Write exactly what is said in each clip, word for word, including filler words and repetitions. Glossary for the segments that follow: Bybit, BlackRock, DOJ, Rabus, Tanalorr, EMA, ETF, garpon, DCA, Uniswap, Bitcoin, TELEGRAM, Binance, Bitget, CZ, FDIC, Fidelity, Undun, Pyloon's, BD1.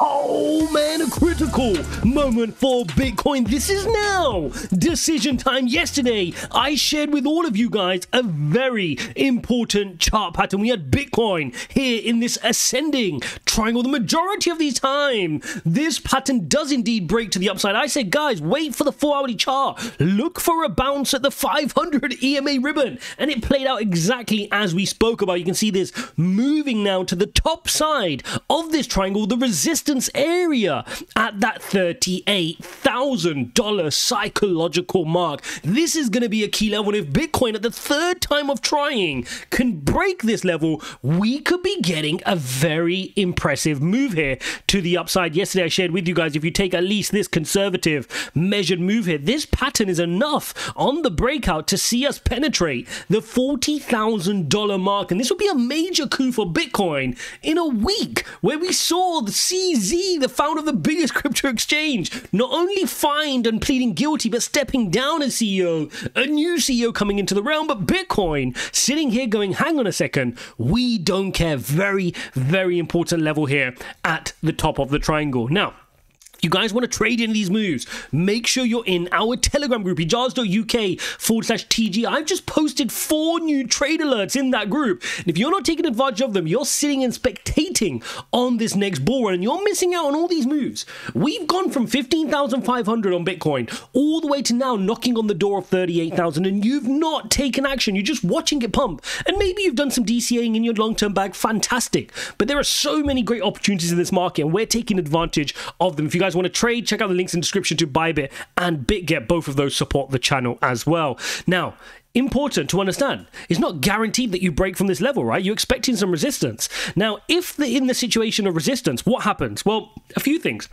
Oh man, a critical moment for Bitcoin. This is now decision time. Yesterday, I shared with all of you guys a very important chart pattern. We had Bitcoin here in this ascending triangle. The majority of the time, this pattern does indeed break to the upside. I said, guys, wait for the four hourly chart. Look for a bounce at the five hundred E M A ribbon. And it played out exactly as we spoke about. You can see this moving now to the top side of this triangle, the resistance area at that thirty-eight thousand dollar psychological mark. This is going to be a key level. If Bitcoin at the third time of trying can break this level, we could be getting a very impressive move here to the upside. Yesterday I shared with you guys, if you take at least this conservative measured move here, this pattern is enough on the breakout to see us penetrate the forty thousand dollar mark. And this would be a major coup for Bitcoin in a week where we saw the C Z, the founder of the biggest crypto exchange, not only fined and pleading guilty, but stepping down as C E O, a new C E O coming into the realm, but Bitcoin sitting here going, hang on a second, we don't care. Very, very important level here at the top of the triangle. Now, if you guys want to trade in these moves, make sure you're in our Telegram group, ijaz dot U K forward slash T G. I've just posted four new trade alerts in that group. And if you're not taking advantage of them, you're sitting and spectating on this next bull run, and you're missing out on all these moves. We've gone from fifteen thousand five hundred on Bitcoin all the way to now knocking on the door of thirty-eight thousand, and you've not taken action. You're just watching it pump. And maybe you've done some DCAing in your long-term bag. Fantastic. But there are so many great opportunities in this market, and we're taking advantage of them. If you guys want to trade, check out the links in the description to Bybit and Bitget. Both of those support the channel as well. Now, important to understand, it's not guaranteed that you break from this level, right? You're expecting some resistance. Now, if they're in the situation of resistance, what happens? Well, a few things.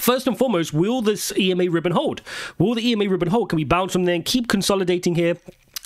First and foremost, will this E M A ribbon hold? Will the E M A ribbon hold? Can we bounce from there and keep consolidating here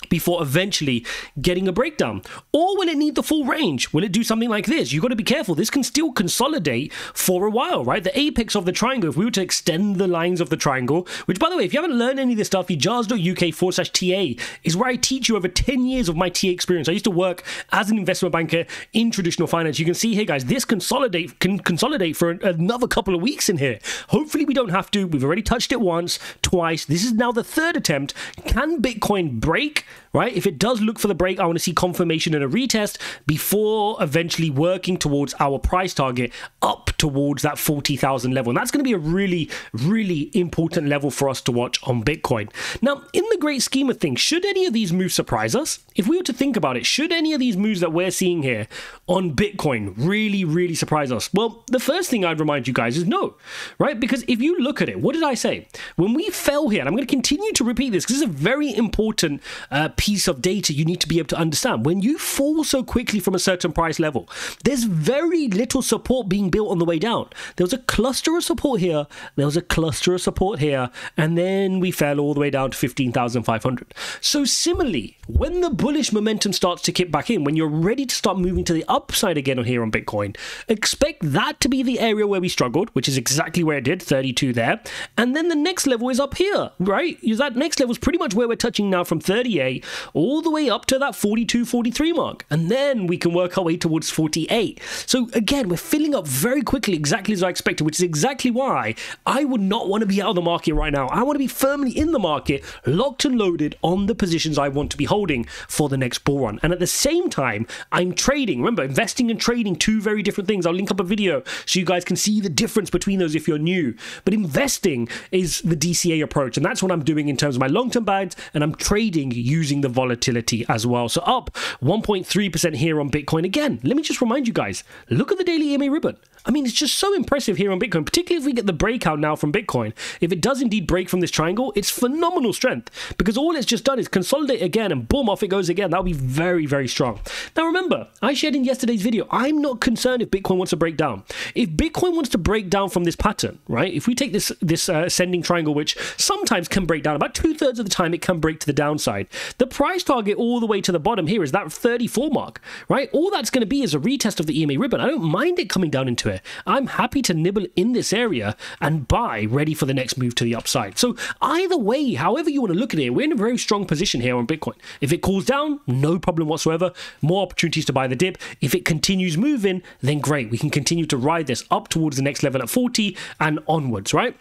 before eventually getting a breakdown? Or will it need the full range? Will it do something like this? You've got to be careful. This can still consolidate for a while, right? The apex of the triangle, if we were to extend the lines of the triangle, which, by the way, if you haven't learned any of this stuff, ijaz dot U K forward slash T A is where I teach you over ten years of my T A experience. I used to work as an investment banker in traditional finance. You can see here, guys, this consolidate can consolidate for another couple of weeks in here. Hopefully we don't have to. We've already touched it once, twice. This is now the third attempt. Can Bitcoin break? Right? If it does look for the break, I want to see confirmation and a retest before eventually working towards our price target up towards that forty thousand level. And that's going to be a really, really important level for us to watch on Bitcoin. Now, in the great scheme of things, should any of these moves surprise us? If we were to think about it, should any of these moves that we're seeing here on Bitcoin really, really surprise us? Well, the first thing I'd remind you guys is no, right? Because if you look at it, what did I say? When we fell here, and I'm going to continue to repeat this because it's a very important uh, A piece of data you need to be able to understand. When you fall so quickly from a certain price level, there's very little support being built on the way down. There was a cluster of support here, there was a cluster of support here, and then we fell all the way down to fifteen thousand five hundred. So similarly, when the bullish momentum starts to kick back in, when you're ready to start moving to the upside again on here on Bitcoin, expect that to be the area where we struggled, which is exactly where it did, thirty-two there. And then the next level is up here, right? That next level is pretty much where we're touching now, from thirty-eight all the way up to that forty-two, forty-three mark. And then we can work our way towards forty-eight. So again, we're filling up very quickly, exactly as I expected, which is exactly why I would not want to be out of the market right now. I want to be firmly in the market, locked and loaded on the positions I want to be holding for the next bull run. And at the same time, I'm trading. Remember, investing and trading, two very different things. I'll link up a video so you guys can see the difference between those if you're new. But investing is the D C A approach. And that's what I'm doing in terms of my long-term buys. And I'm trading you using the volatility as well. So up one point three percent here on Bitcoin. Again, let me just remind you guys, look at the daily E M A ribbon. I mean, it's just so impressive here on Bitcoin, particularly if we get the breakout now from Bitcoin. If it does indeed break from this triangle, it's phenomenal strength, because all it's just done is consolidate again and boom, off it goes again. That'll be very, very strong. Now, remember, I shared in yesterday's video, I'm not concerned if Bitcoin wants to break down. If Bitcoin wants to break down from this pattern, right? If we take this, this uh, ascending triangle, which sometimes can break down, about two thirds of the time it can break to the downside. The price target all the way to the bottom here is that thirty-four mark, right? All that's going to be is a retest of the E M A ribbon. I don't mind it coming down into it. I'm happy to nibble in this area and buy ready for the next move to the upside. So either way, however you want to look at it, we're in a very strong position here on Bitcoin. If it cools down, no problem whatsoever. More opportunities to buy the dip. If it continues moving, then great. We can continue to ride this up towards the next level at forty and onwards, right?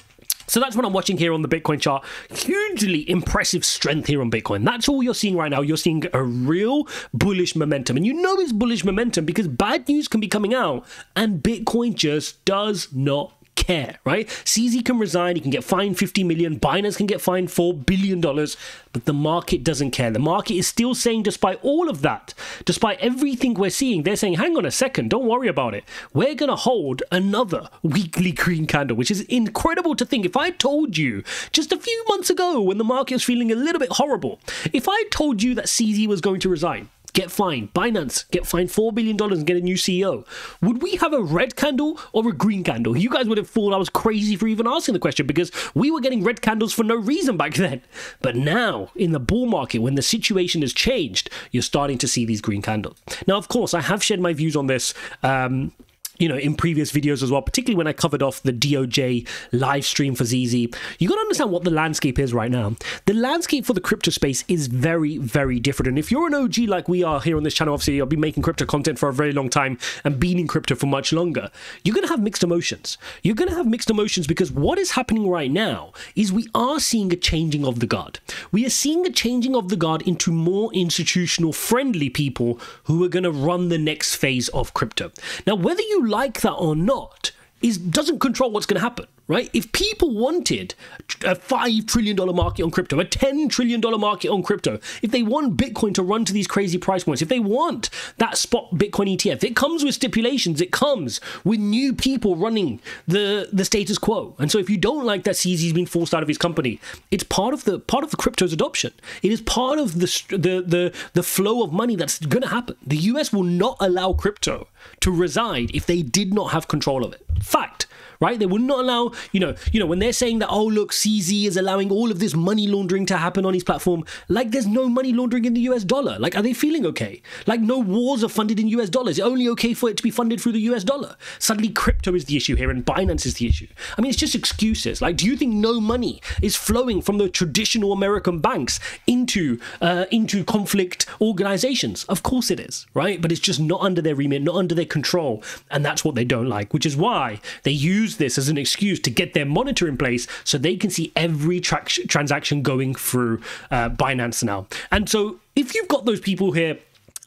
So that's what I'm watching here on the Bitcoin chart. Hugely impressive strength here on Bitcoin. That's all you're seeing right now. You're seeing a real bullish momentum. And you know it's bullish momentum because bad news can be coming out and Bitcoin just does not care, right? C Z can resign, he can get fined fifty million, Binance can get fined four billion dollars, but the market doesn't care. The market is still saying, despite all of that, despite everything we're seeing, they're saying, hang on a second, don't worry about it. We're going to hold another weekly green candle, which is incredible to think. If I told you just a few months ago when the market was feeling a little bit horrible, if I told you that C Z was going to resign, get fined, Binance, get fined four billion dollars and get a new C E O, would we have a red candle or a green candle? You guys would have thought I was crazy for even asking the question because we were getting red candles for no reason back then. But now, in the bull market, when the situation has changed, you're starting to see these green candles. Now, of course, I have shared my views on this um, you know, in previous videos as well, particularly when I covered off the D O J live stream for Z Z. You got to understand what the landscape is right now. The landscape for the crypto space is very, very different. And if you're an O G like we are here on this channel, obviously I'll be making crypto content for a very long time and been in crypto for much longer. You're going to have mixed emotions. You're going to have mixed emotions because what is happening right now is we are seeing a changing of the guard. We are seeing a changing of the guard into more institutional friendly people who are going to run the next phase of crypto. Now, whether you like that or not is doesn't control what's going to happen, right? If people wanted a five trillion dollar market on crypto, a ten trillion dollar market on crypto, if they want Bitcoin to run to these crazy price points, if they want that spot Bitcoin E T F, it comes with stipulations, it comes with new people running the, the status quo. And so if you don't like that C Z's been forced out of his company, it's part of the part of the crypto's adoption. It is part of the, the, the, the flow of money that's going to happen. The U S will not allow crypto to reside if they did not have control of it. Fact, right? They will not allow, you know, you know, when they're saying that, oh, look, C Z is allowing all of this money laundering to happen on his platform, like there's no money laundering in the U S dollar. Like, are they feeling okay? Like, no wars are funded in U S dollars. It's only okay for it to be funded through the U S dollar. Suddenly, crypto is the issue here and Binance is the issue. I mean, it's just excuses. Like, do you think no money is flowing from the traditional American banks into, uh, into conflict organizations? Of course it is, right? But it's just not under their remit, not under their control. And that's what they don't like, which is why they use this as an excuse to get their monitor in place so they can see every tra transaction going through uh, Binance now. And so if you've got those people here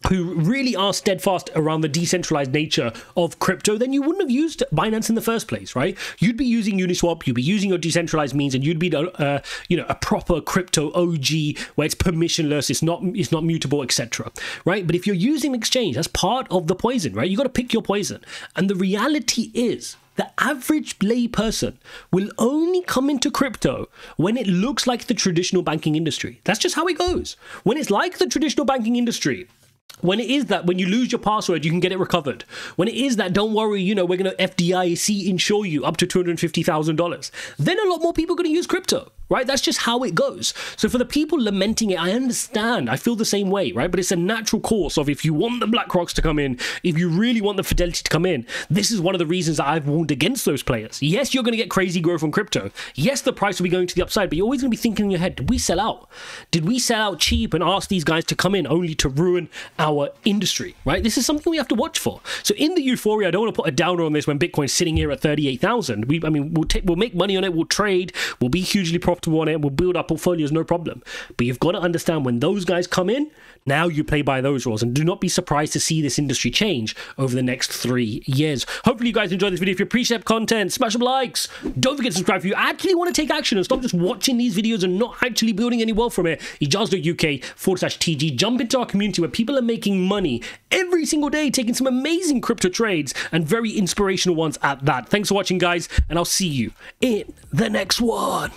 who really are steadfast around the decentralized nature of crypto, then you wouldn't have used Binance in the first place, right? You'd be using Uniswap, you'd be using your decentralized means, and you'd be, uh, you know, a proper crypto O G where it's permissionless, it's not, it's not mutable, et cetera, right? But if you're using exchange, that's part of the poison, right? You got to pick your poison. And the reality is, the average lay person will only come into crypto when it looks like the traditional banking industry. That's just how it goes. When it's like the traditional banking industry, when it is that when you lose your password, you can get it recovered. When it is that, don't worry, you know, we're going to F D I C insure you up to two hundred fifty thousand dollars. Then a lot more people are going to use crypto, right? That's just how it goes. So for the people lamenting it, I understand. I feel the same way, right? But it's a natural course of if you want the BlackRocks to come in, if you really want the Fidelity to come in, this is one of the reasons that I've warned against those players. Yes, you're going to get crazy growth on crypto. Yes, the price will be going to the upside, but you're always going to be thinking in your head, did we sell out? Did we sell out cheap and ask these guys to come in only to ruin our industry, right? This is something we have to watch for. So in the euphoria, I don't want to put a downer on this when Bitcoin's sitting here at thirty-eight thousand. We, I mean, we'll, we'll make money on it, we'll trade, we'll be hugely profitable on it, and we'll build our portfolios, no problem. But you've got to understand when those guys come in, now you play by those rules, and do not be surprised to see this industry change over the next three years. Hopefully you guys enjoyed this video. If you appreciate content, smash some likes. Don't forget to subscribe if you actually want to take action and stop just watching these videos and not actually building any wealth from it. ijaz dot U K forward slash T G. Jump into our community where people are making money every single day, taking some amazing crypto trades and very inspirational ones at that. Thanks for watching, guys, and I'll see you in the next one.